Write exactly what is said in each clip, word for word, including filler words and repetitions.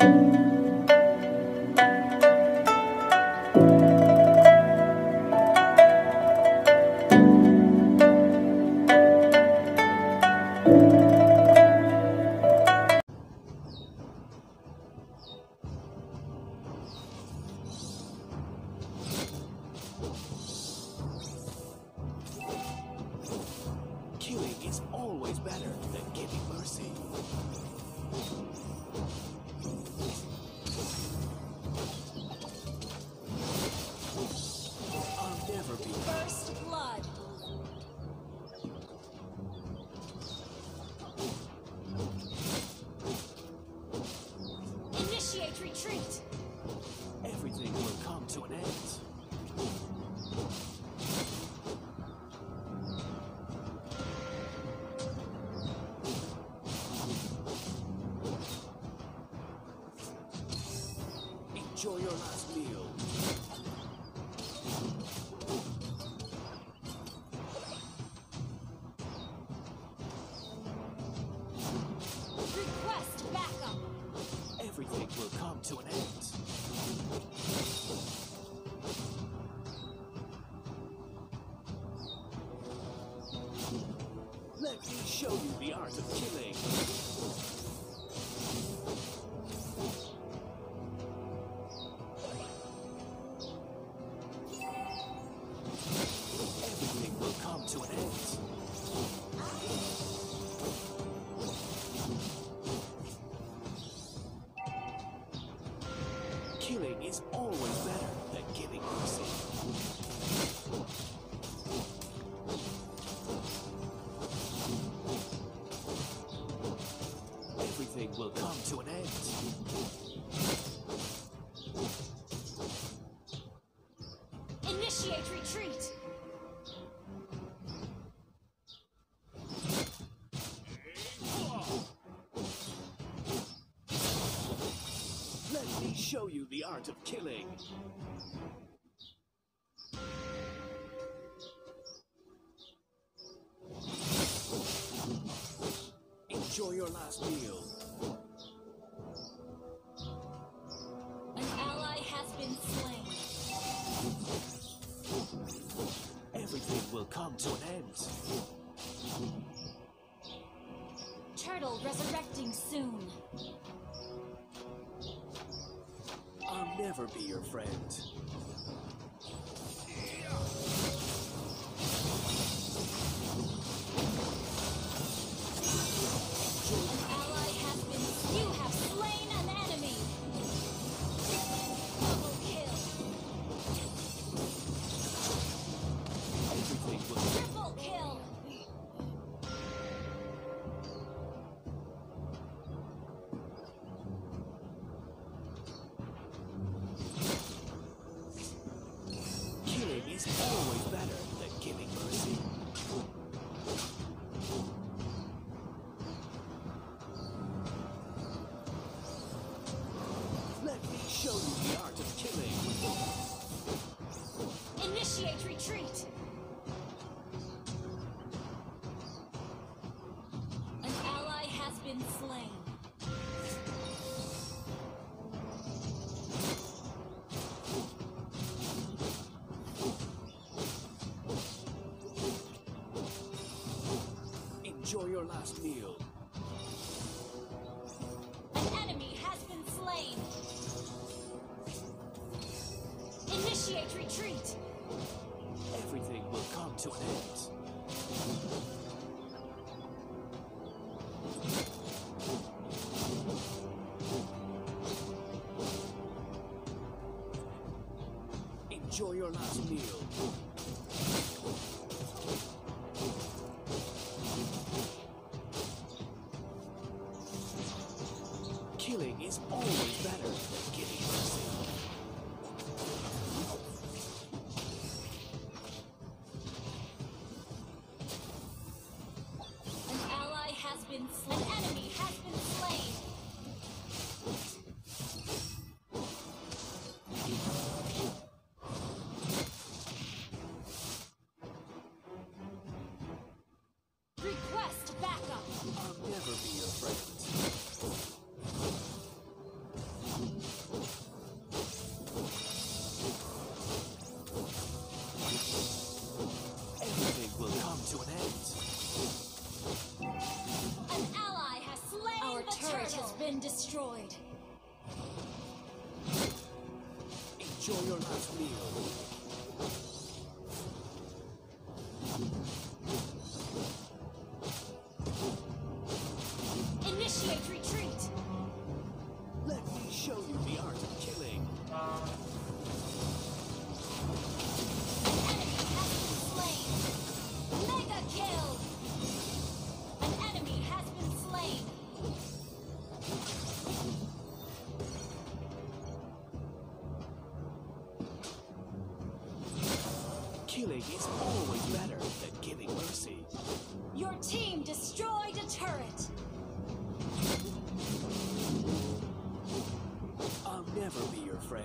Is always better than giving mercy. I'll never be first blood. Initiate retreat. Everything will come to an end. Enjoy your last meal. Request backup. Everything will come to an end. Let me show you the art of killing. Killing is always better than giving mercy. Everything will come to an end. Initiate retreat. Show you the art of killing. Enjoy your last meal. An ally has been slain. Everything will come to an end. Turtle resurrecting soon. I'll never be your friend. An ally has been... You have slain an enemy! Double kill! Everything will... Triple kill! Always better than giving mercy. Let me show you the art of killing. Initiate retreat. An ally has been slain. Enjoy your last meal. An enemy has been slain. Initiate retreat. Everything will come to an end. Enjoy your last meal. Killing is always better than giving mercy. An ally has been slain. An enemy has been slain. been destroyed. Enjoy your last meal. Killing is always better than giving mercy. Your team destroyed a turret! I'll never be your friend.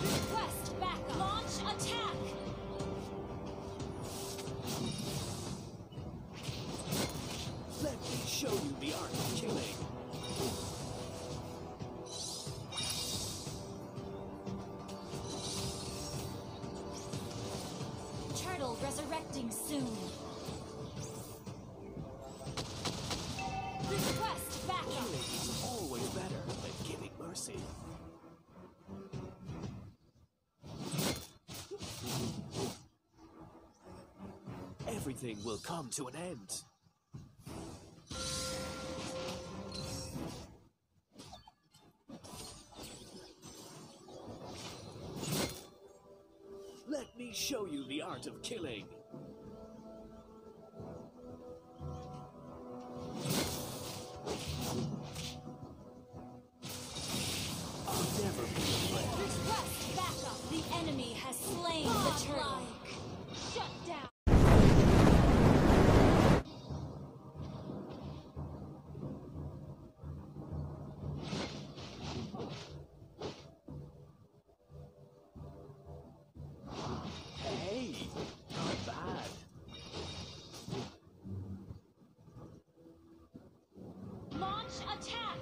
Request backup. Launch attack. Let me show you the art of killing. Resurrecting soon. Request backup. Killing is always better than giving mercy. Everything will come to an end. Let me show you the art of killing. I'll never be afraid. Request backup. The enemy has slain the turtle. Shut down. Attack!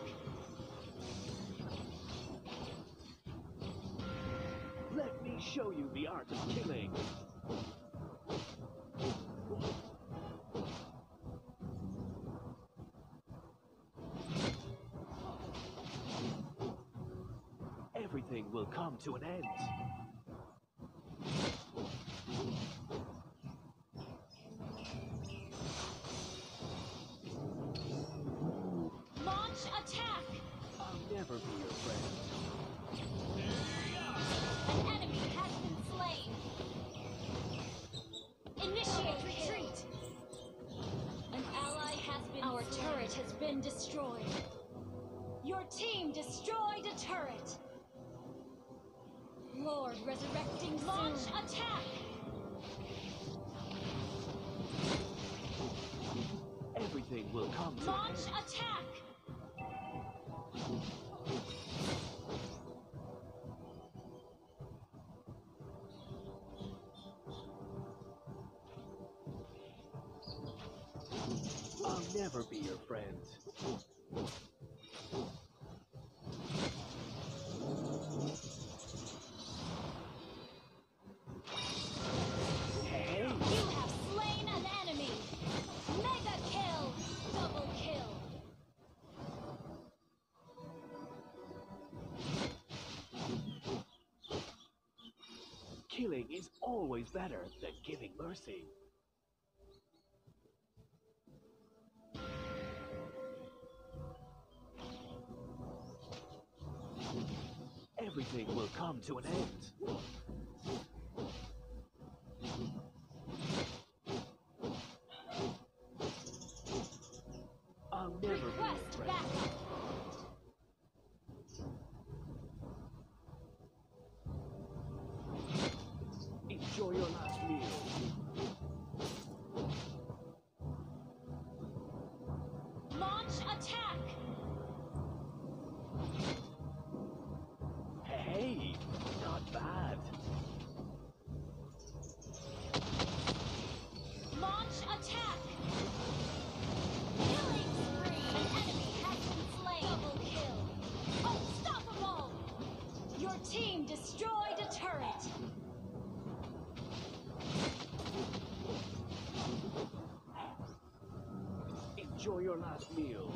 Let me show you the art of killing. Everything will come to an end. Never be your friend. There you go. An enemy has been slain. Initiate retreat. An ally has been slain. Our turret has been destroyed. Your team destroyed a turret. Lord resurrecting. Launch attack. Everything will come to launch attack. I'll never be your friend. Hey. You have slain an enemy. Mega kill, double kill. Killing is always better than giving mercy. Everything will come to an end. I'll never request backup. Launch attack! Hey, not bad. Launch attack! Killing spree! An enemy has been slain! Double kill! Unstoppable! Your team destroyed a turret! Enjoy your last meal.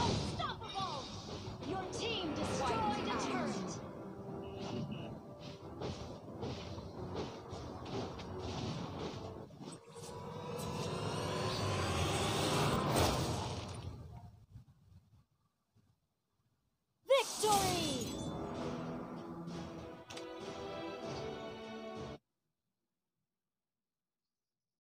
Unstoppable! Your team destroyed a turret. Victory!